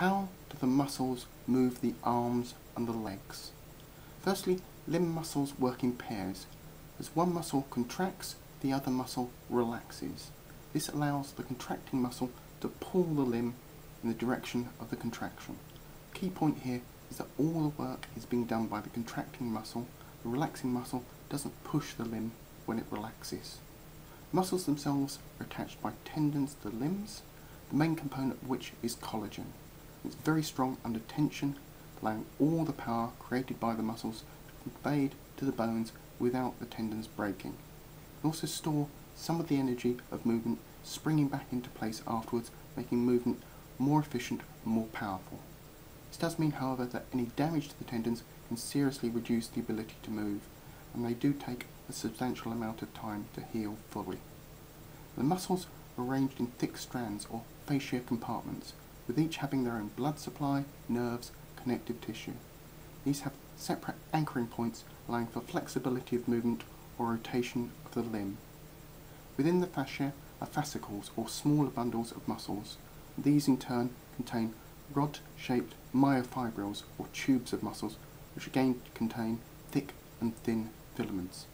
How do the muscles move the arms and the legs? Firstly, limb muscles work in pairs. As one muscle contracts, the other muscle relaxes. This allows the contracting muscle to pull the limb in the direction of the contraction. The key point here is that all the work is being done by the contracting muscle. The relaxing muscle doesn't push the limb when it relaxes. Muscles themselves are attached by tendons to the limbs, the main component of which is collagen. It's very strong under tension, allowing all the power created by the muscles to be conveyed to the bones without the tendons breaking. It can also store some of the energy of movement springing back into place afterwards, making movement more efficient and more powerful. This does mean, however, that any damage to the tendons can seriously reduce the ability to move, and they do take a substantial amount of time to heal fully. The muscles are arranged in thick strands or fascia compartments, with each having their own blood supply, nerves, connective tissue. These have separate anchoring points allowing for flexibility of movement or rotation of the limb. Within the fascia are fascicles or smaller bundles of muscles. These in turn contain rod-shaped myofibrils or tubes of muscles, which again contain thick and thin filaments.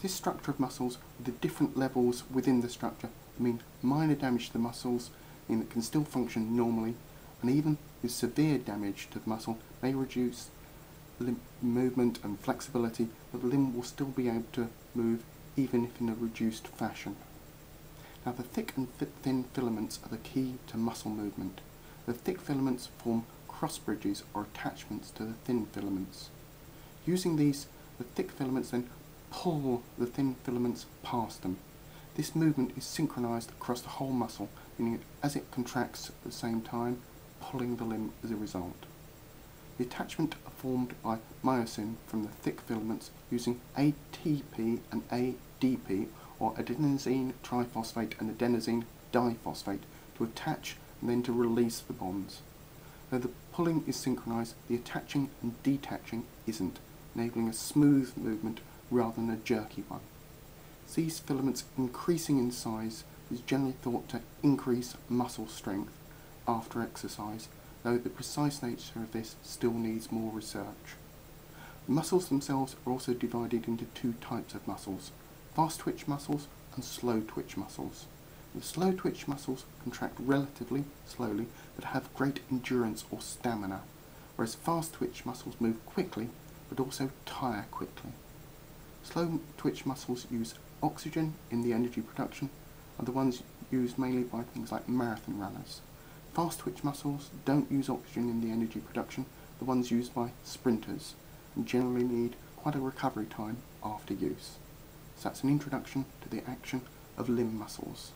This structure of muscles, with the different levels within the structure, mean minor damage to the muscles mean that can still function normally, and even with severe damage to the muscle may reduce limb movement and flexibility, but the limb will still be able to move even if in a reduced fashion. Now, the thick and thin filaments are the key to muscle movement. The thick filaments form cross bridges or attachments to the thin filaments. Using these, the thick filaments then pull the thin filaments past them. This movement is synchronized across the whole muscle, meaning as it contracts at the same time, pulling the limb as a result. The attachment are formed by myosin from the thick filaments using ATP and ADP, or adenosine triphosphate and adenosine diphosphate, to attach and then to release the bonds. Though the pulling is synchronized, the attaching and detaching isn't, enabling a smooth movement rather than a jerky one. These filaments increasing in size is generally thought to increase muscle strength after exercise, though the precise nature of this still needs more research. The muscles themselves are also divided into two types of muscles: fast twitch muscles and slow twitch muscles. The slow twitch muscles contract relatively slowly but have great endurance or stamina, whereas fast twitch muscles move quickly but also tire quickly. Slow twitch muscles use oxygen in the energy production, are the ones used mainly by things like marathon runners. Fast twitch muscles don't use oxygen in the energy production, the ones used by sprinters, and generally need quite a recovery time after use. So that's an introduction to the action of limb muscles.